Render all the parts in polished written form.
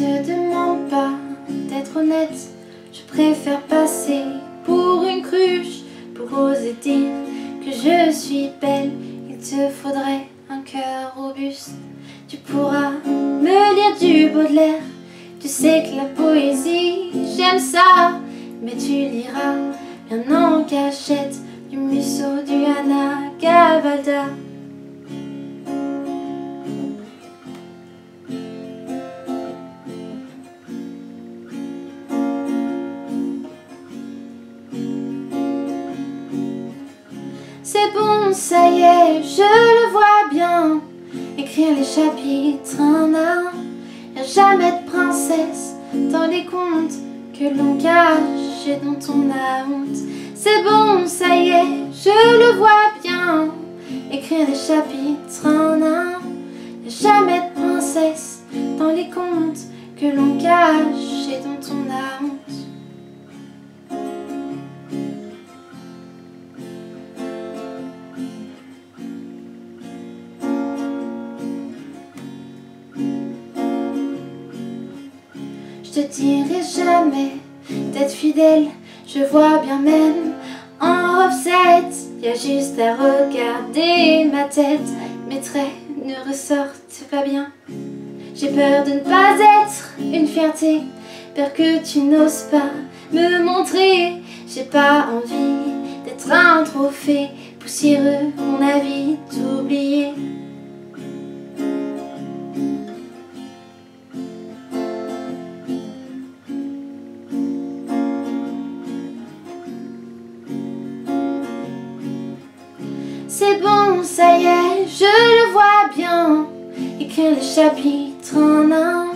te demande pas d'être honnête. Je préfère passer pour une cruche, pour oser dire que je suis belle. Il te faudrait un cœur robuste. Tu pourras me lire du Baudelaire. Tu sais que la poésie, j'aime ça. Mais tu liras bien en cachette du Musso, du Anna Gavalda. C'est bon, ça y est, je le vois bien. Écrire les chapitres un à un. Y'a jamais de princesse dans les contes que l'on cache et dont on a honte. C'est bon, ça y est, je le vois bien. Écrire les chapitres un à un. Y'a jamais de princesse dans les contes que l'on cache et dont on a honte. Je te dirai jamais d'être fidèle. Je vois bien même en offset. Y'a juste à regarder ma tête. Mes traits ne ressortent pas bien. J'ai peur de ne pas être une fierté, peur que tu n'oses pas me montrer. J'ai pas envie d'être un trophée poussiéreux, mon avis t'oublier. C'est bon, ça y est, je le vois bien. Écrire les chapitres en un.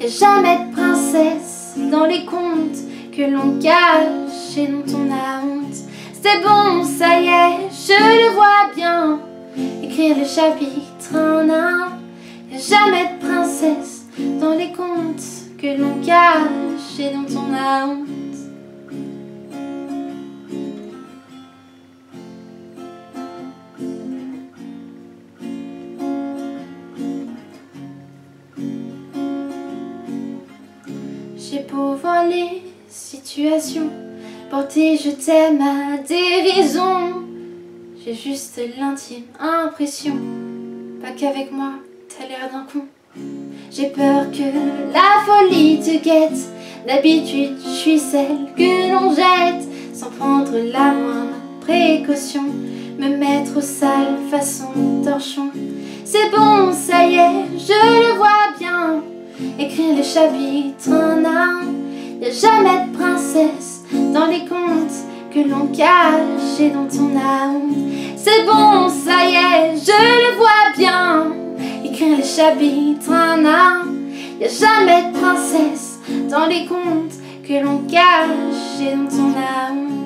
Y'a jamais de princesse dans les contes que l'on cache et dont on a honte. C'est bon, ça y est, je le vois bien. Écrire les chapitres en un. Y'a jamais de princesse dans les contes que l'on cache et dont on a honte. J'ai beau voir les situations, porter je t'aime à dérision. J'ai juste l'intime impression, pas qu'avec moi t'as l'air d'un con. J'ai peur que la folie te guette, d'habitude je suis celle que l'on jette. Sans prendre la moindre précaution, me mettre au sale façon torchon. C'est bon, ça y est, je le vois bien. Écrire les chapitres en un. Y'a jamais de princesse dans les contes que l'on cache et dont on a honte. C'est bon, ça y est, je le vois bien. Écrire les chapitres en un. Y'a jamais de princesse dans les contes que l'on cache et dont on a honte.